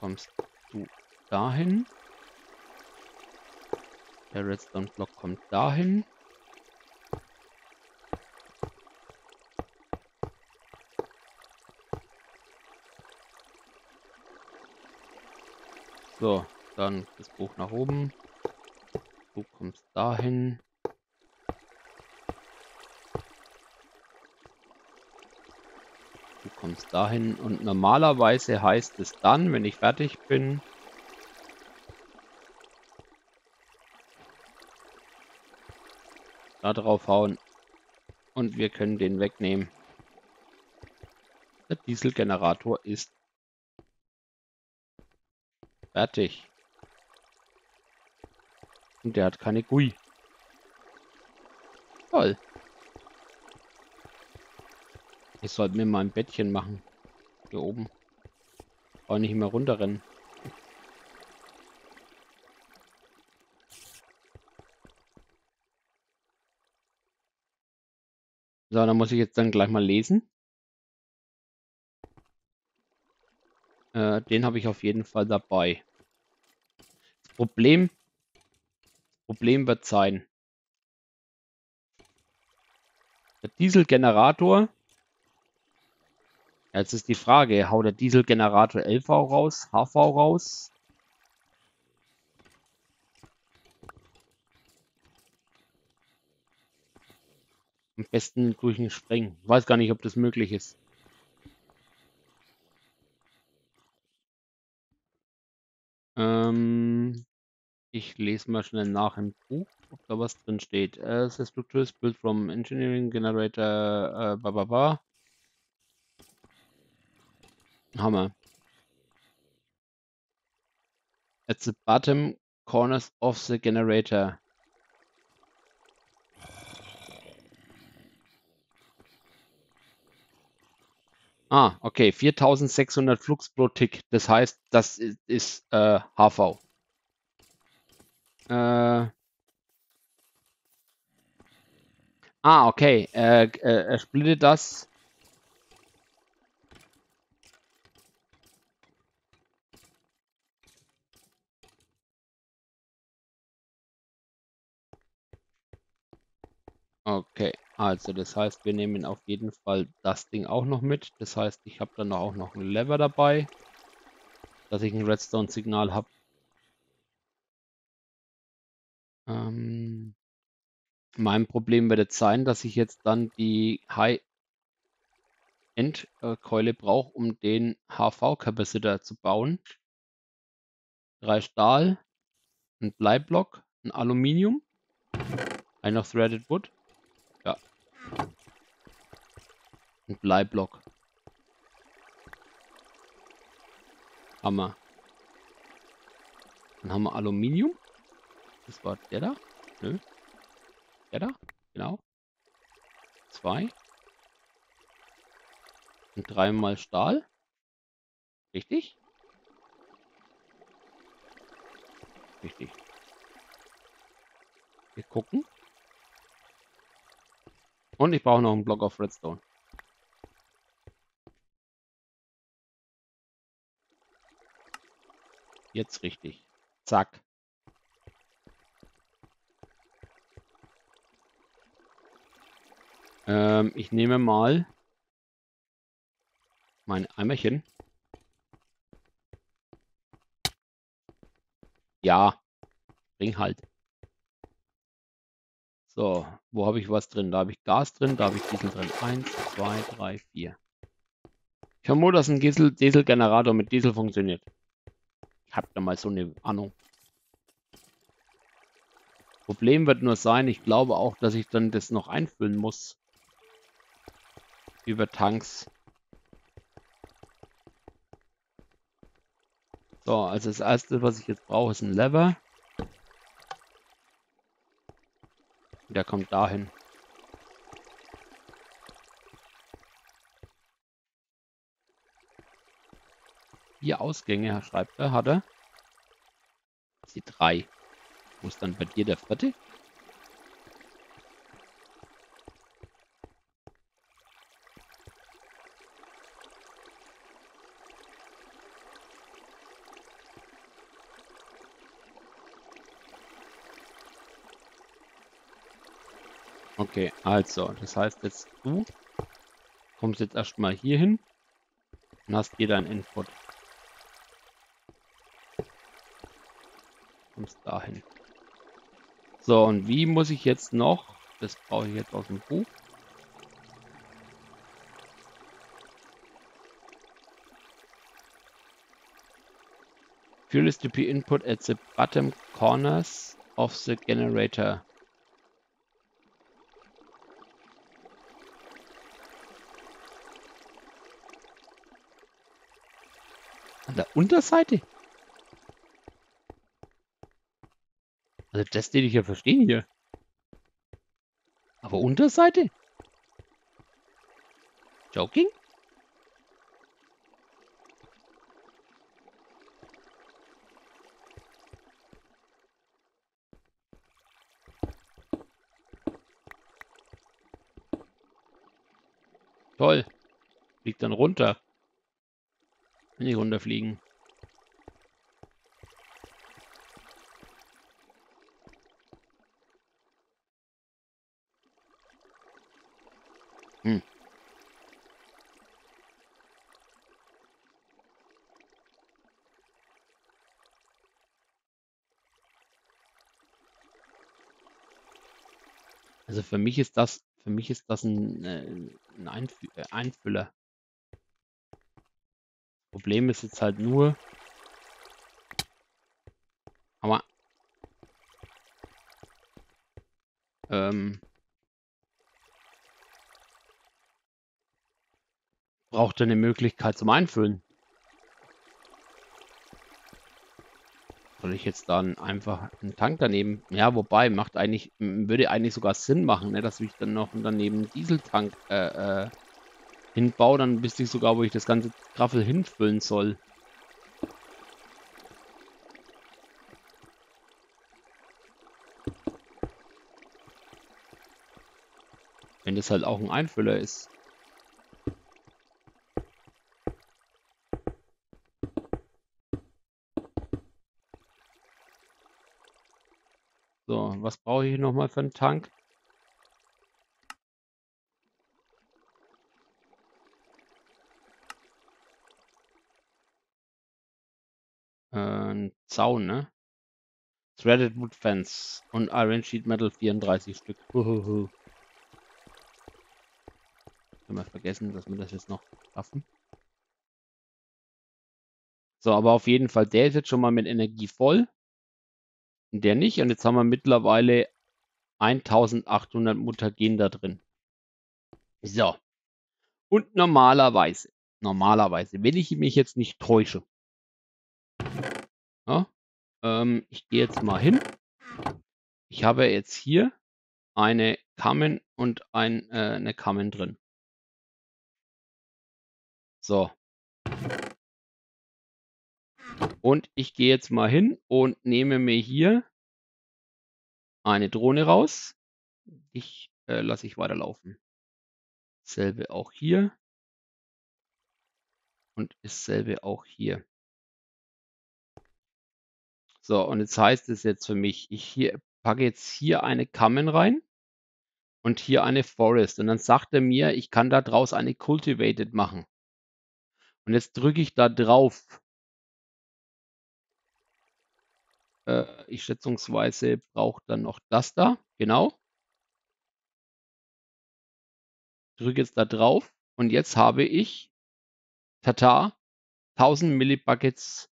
Kommst du dahin? Der Redstone Block kommt dahin. So, dann das Buch nach oben. Du kommst dahin. Kommst dahin und normalerweise heißt es dann, wenn ich fertig bin, da drauf hauen und wir können den wegnehmen. Der Dieselgenerator ist fertig und der hat keine G U I. Toll. Ich sollte mir mal ein Bettchen machen. Hier oben. Auch nicht mehr runterrennen. So, dann muss ich jetzt dann gleich mal lesen. Äh, den habe ich auf jeden Fall dabei. Das Problem, das Problem wird sein. Der Dieselgenerator. Jetzt ist die Frage, haut der Dieselgenerator L V raus, H V raus? Am besten durch ihn sprengen. Ich weiß gar nicht, ob das möglich ist. Ähm, ich lese mal schnell nach im Buch, ob da was drin steht. Es ist Bluetooth, Build from Engineering Generator, äh, bababa. Hammer. At the bottom corners of the generator. Ah, okay, viertausendsechshundert Flux pro Tick. Das heißt, das ist, ist äh, H V. Äh. Ah, okay. Äh, äh, er splittet das. Okay, also das heißt, wir nehmen auf jeden Fall das Ding auch noch mit. Das heißt, ich habe dann auch noch einen Lever dabei, dass ich ein Redstone-Signal habe. Ähm, mein Problem wird jetzt sein, dass ich jetzt dann die High-End-Keule brauche, um den H V-Capacitor zu bauen. Drei Stahl, ein Bleiblock, ein Aluminium, ein noch Threaded Wood. Ja. Ein Bleiblock. Hammer. Dann haben wir Aluminium. Das war der da. Nö. Der da. Genau. Zwei. Und dreimal Stahl. Richtig. Richtig. Wir gucken. Und ich brauche noch einen Block auf Redstone. Jetzt richtig. Zack. Ähm, ich nehme mal mein Eimerchen. Ja. Bring halt. So, wo habe ich was drin? Da habe ich Gas drin, da habe ich Diesel drin. eins, zwei, drei, vier. Ich vermute, dass ein Dieselgenerator mit Diesel funktioniert. Ich habe da mal so eine Ahnung. Problem wird nur sein, ich glaube auch, dass ich dann das noch einfüllen muss. Über Tanks. So, also das erste, was ich jetzt brauche, ist ein Lever. Der kommt dahin. Vier Ausgänge, schreibt er, hat er. Die drei. Wo ist dann bei dir der vierte? Okay, also, das heißt jetzt, du kommst jetzt erstmal hier hin und hast hier deinen Input. Kommst dahin. So, und wie muss ich jetzt noch, das brauche ich jetzt aus dem Buch. Fuel is to be input at the bottom corners of the generator. Der Unterseite? Also das will ich ja verstehen hier. Aber Unterseite? Joking? Toll. Fliegt dann runter. Wenn die runterfliegen. Hm. Also für mich ist das, für mich ist das ein, ein Einf äh, Einfüller. Problem ist jetzt halt nur, aber ähm, braucht er eine Möglichkeit zum Einfüllen. Soll ich jetzt dann einfach einen Tank daneben? Ja, wobei, macht eigentlich, würde eigentlich sogar Sinn machen, ne, dass ich dann noch daneben einen Dieseltank äh, äh, hinbaue. Dann wüsste ich sogar, wo ich das ganze Graffel hinfüllen soll. Wenn das halt auch ein Einfüller ist. So, was brauche ich nochmal für einen Tank? Äh, ein Zaun, ne? Threaded Wood Fence und Iron Sheet Metal vierunddreißig Stück. Uhuhu. Können wir vergessen, dass wir das jetzt noch schaffen. So, aber auf jeden Fall, der ist jetzt schon mal mit Energie voll. Und der nicht. Und jetzt haben wir mittlerweile eintausendachthundert Mutagen da drin. So. Und normalerweise, normalerweise, wenn ich mich jetzt nicht täusche. Ja, ähm, ich gehe jetzt mal hin. Ich habe jetzt hier eine Kamen und ein, äh, eine Kamen drin. So. Und ich gehe jetzt mal hin und nehme mir hier eine Drohne raus. Ich äh, lasse ich weiterlaufen. Selbe auch hier. Und dasselbe auch hier. So, und jetzt heißt es jetzt für mich, ich hier, packe jetzt hier eine Kamen rein und hier eine Forest. Und dann sagt er mir, ich kann da draus eine Cultivated machen. Und jetzt drücke ich da drauf. Äh, ich schätzungsweise brauche dann noch das da. Genau. Drücke jetzt da drauf. Und jetzt habe ich tata tausend Millibuckets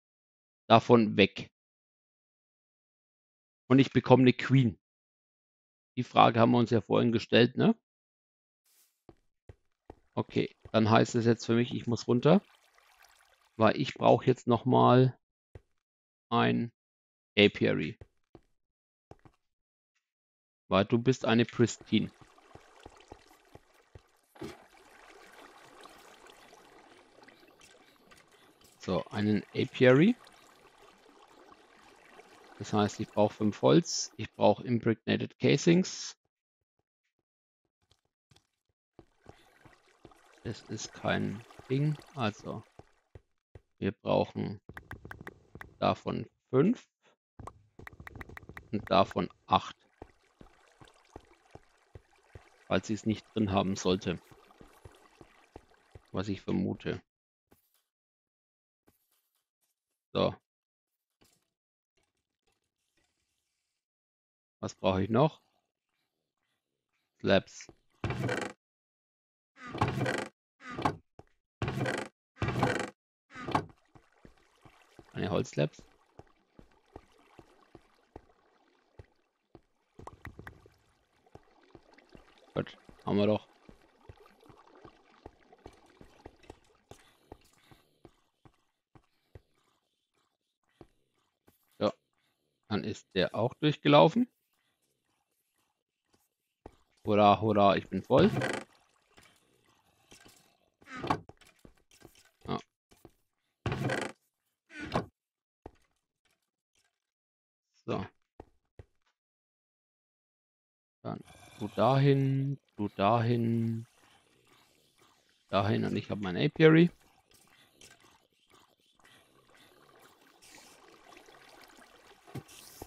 davon weg. Und ich bekomme eine Queen. Die Frage haben wir uns ja vorhin gestellt, ne? Okay, dann heißt es jetzt für mich, ich muss runter. Weil ich brauche jetzt nochmal ein Apiary. Weil du bist eine Pristine. So, einen Apiary. Das heißt, ich brauche fünf Holz. Ich brauche Impregnated Casings. Das ist kein Ding. Also, wir brauchen davon fünf und davon acht. Falls ich es nicht drin haben sollte. Was ich vermute. So. Was brauche ich noch? Slabs. Eine Holzslabs. Gut, haben wir doch. Ja, dann ist der auch durchgelaufen. Hurra, hurra, ich bin voll. Ja. So. Dann du dahin, du dahin, dahin und ich habe mein Apiary.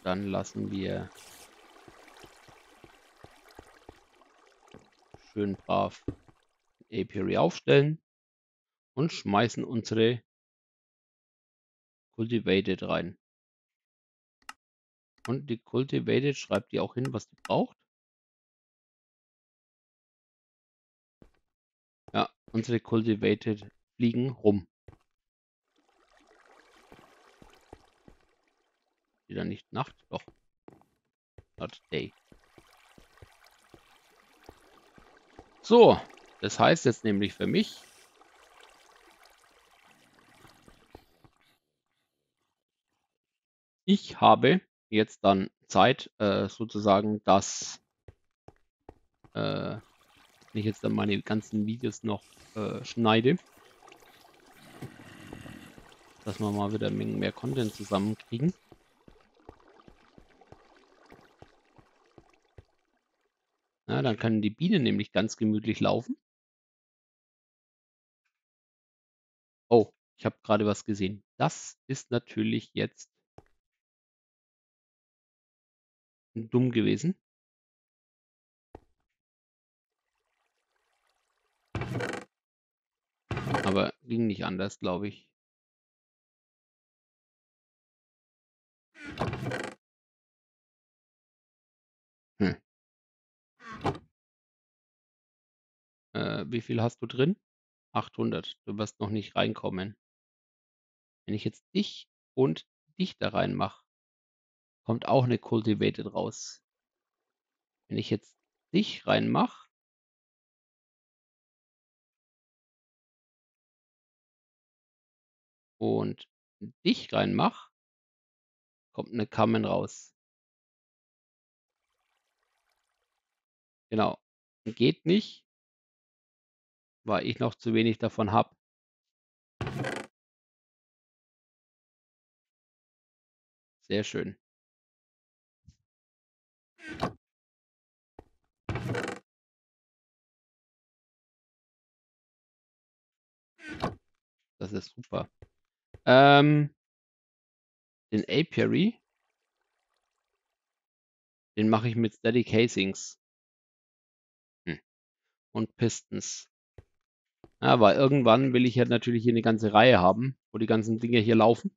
Dann lassen wir schön brav Apiary aufstellen und schmeißen unsere Cultivated rein. Und die Cultivated schreibt die auch hin, was die braucht. Ja, unsere Cultivated fliegen rum. Wieder nicht Nacht, doch. Not Day. So, das heißt jetzt nämlich für mich, Ich habe jetzt dann Zeit, äh, sozusagen, dass äh, ich jetzt dann meine ganzen Videos noch äh, schneide, dass wir mal wieder Mengen mehr Content zusammenkriegen. Na, dann können die Bienen nämlich ganz gemütlich laufen. Oh, ich habe gerade was gesehen. Das ist natürlich jetzt dumm gewesen. Aber ging nicht anders, glaube ich. Hm. Äh, wie viel hast du drin? achthundert. Du wirst noch nicht reinkommen. Wenn ich jetzt dich und dich da reinmache, kommt auch eine Cultivated raus. Wenn ich jetzt dich reinmache, und dich reinmache, kommt eine Common raus. Genau. Geht nicht, weil ich noch zu wenig davon habe. Sehr schön. Das ist super. Ähm, den Apiary, den mache ich mit Sturdy Casings hm. und Pistons. Ja, weil irgendwann will ich ja natürlich hier eine ganze Reihe haben, wo die ganzen Dinge hier laufen.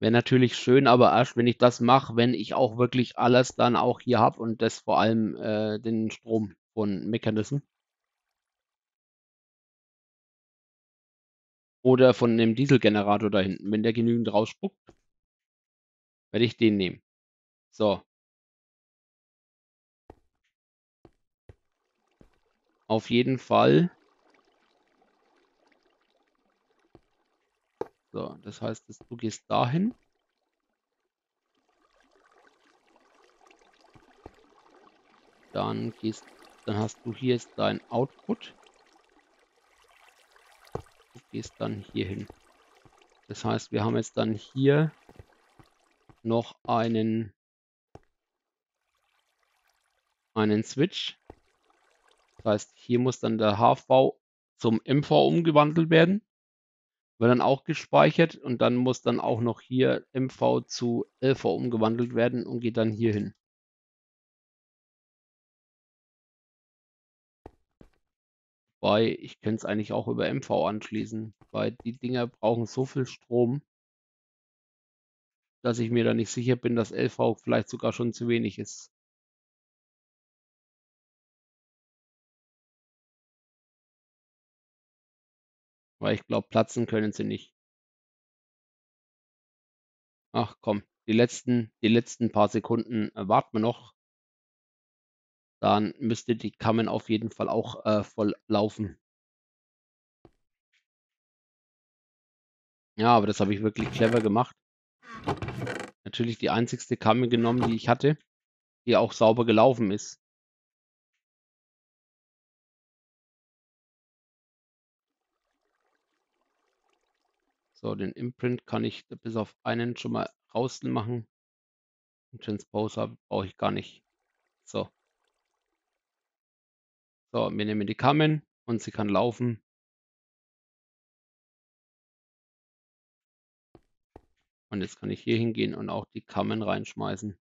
Wäre natürlich schön, aber erst wenn ich das mache, wenn ich auch wirklich alles dann auch hier habe und das vor allem äh, den Strom von Mechanismen. Oder von dem Dieselgenerator da hinten. Wenn der genügend rausspuckt, werde ich den nehmen. So. Auf jeden Fall. So, das heißt, du gehst dahin. Dann gehst, dann hast du hier jetzt dein Output. Gehst dann hier hin. Das heißt, wir haben jetzt dann hier noch einen einen Switch. Das heißt, hier muss dann der H V zum M V umgewandelt werden. Wird dann auch gespeichert und dann muss dann auch noch hier M V zu L V umgewandelt werden und geht dann hier hin. Wobei, ich könnte es eigentlich auch über M V anschließen, weil die Dinger brauchen so viel Strom, dass ich mir da nicht sicher bin, dass L V vielleicht sogar schon zu wenig ist. Weil ich glaube, platzen können sie nicht. Ach komm, die letzten, die letzten paar Sekunden warten wir noch. Dann müsste die Kammen auf jeden Fall auch äh, voll laufen. Ja, aber das habe ich wirklich clever gemacht. Natürlich die einzigste Kamme genommen, die ich hatte, die auch sauber gelaufen ist. So, den Imprint kann ich bis auf einen schon mal raus machen. Den Transposer brauche ich gar nicht. So. So, wir nehmen die Kammen und sie kann laufen. Und jetzt kann ich hier hingehen und auch die Kammen reinschmeißen.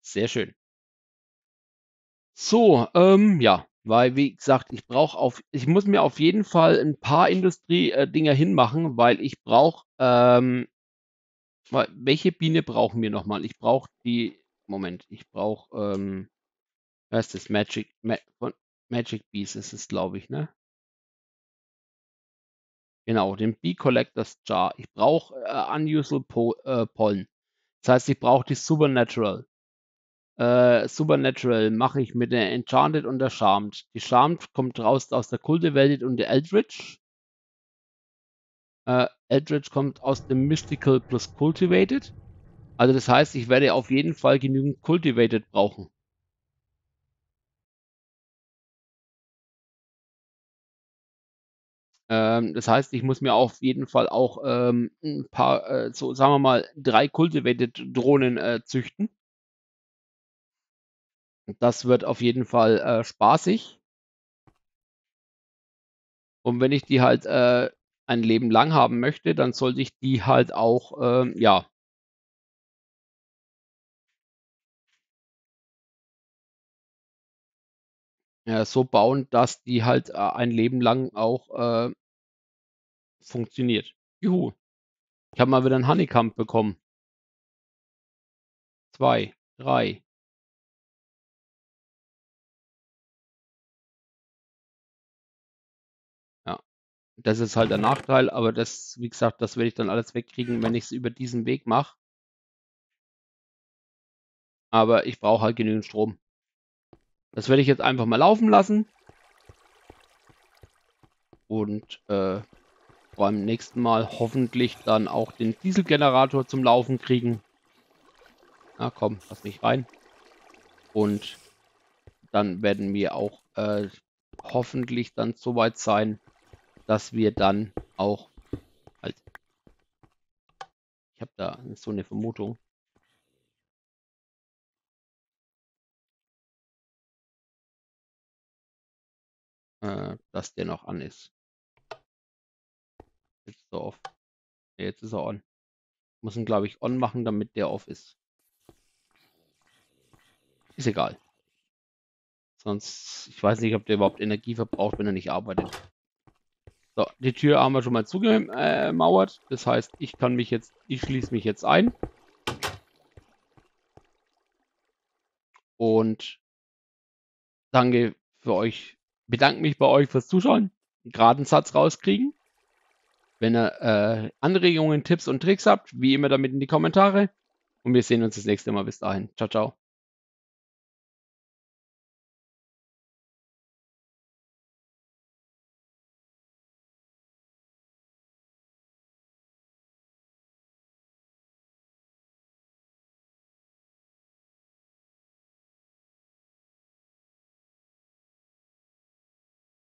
Sehr schön. So, ähm, ja, weil wie gesagt, ich brauche auf, ich muss mir auf jeden Fall ein paar Industrie-Dinger hinmachen, weil ich brauche, ähm, welche Biene brauchen wir nochmal? Ich brauche die, Moment, ich brauche, ähm, was ist das? Magic, Ma Magic Bees ist es, glaube ich, ne? Genau, den Bee-Collectors Jar. Ich brauche äh, Unusual po äh, Pollen. Das heißt, ich brauche die Supernatural. Äh, Supernatural mache ich mit der Enchanted und der Charmed. Die Charmed kommt raus aus der Cultivated und der Eldritch. Äh, Eldritch kommt aus dem Mystical plus Cultivated. Also das heißt, ich werde auf jeden Fall genügend Cultivated brauchen. Ähm, das heißt, ich muss mir auf jeden Fall auch ähm, ein paar, äh, so sagen wir mal, drei Cultivated Drohnen äh, züchten. Das wird auf jeden Fall äh, spaßig. Und wenn ich die halt äh, ein Leben lang haben möchte, dann sollte ich die halt auch, ähm, ja, ja, so bauen, dass die halt äh, ein Leben lang auch äh, funktioniert. Juhu. Ich habe mal wieder einen Honeycomb bekommen. Zwei, drei. Ja, das ist halt der Nachteil, aber das, wie gesagt, das werde ich dann alles wegkriegen, wenn ich es über diesen Weg mache. Aber ich brauche halt genügend Strom. Das werde ich jetzt einfach mal laufen lassen. Und äh, beim nächsten Mal hoffentlich dann auch den Dieselgenerator zum Laufen kriegen. Na komm, lass mich rein. Und dann werden wir auch äh, hoffentlich dann soweit sein, dass wir dann auch... Halt. Ich habe da so eine Vermutung. Dass der noch an ist. Jetzt ist er off. Ja, jetzt ist er on. Muss ihn, glaube ich, on machen, damit der off ist. Ist egal. Sonst, ich weiß nicht, ob der überhaupt Energie verbraucht, wenn er nicht arbeitet. So, die Tür haben wir schon mal zugemauert. Das heißt, ich kann mich jetzt, ich schließe mich jetzt ein. Und danke für euch. Bedanke mich bei euch fürs Zuschauen. Einen geraden Satz rauskriegen. Wenn ihr äh, Anregungen, Tipps und Tricks habt, wie immer damit in die Kommentare. Und wir sehen uns das nächste Mal. Bis dahin. Ciao, ciao.